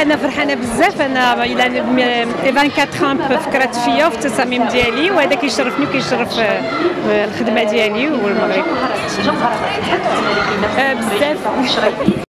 أنا فرحانة بزاف. أنا إلى 24 عام فكرت فيا وفي التصاميم ديالي، وهذا كيشرفني وكيشرف الخدمة ديالي والمغرب بزاف.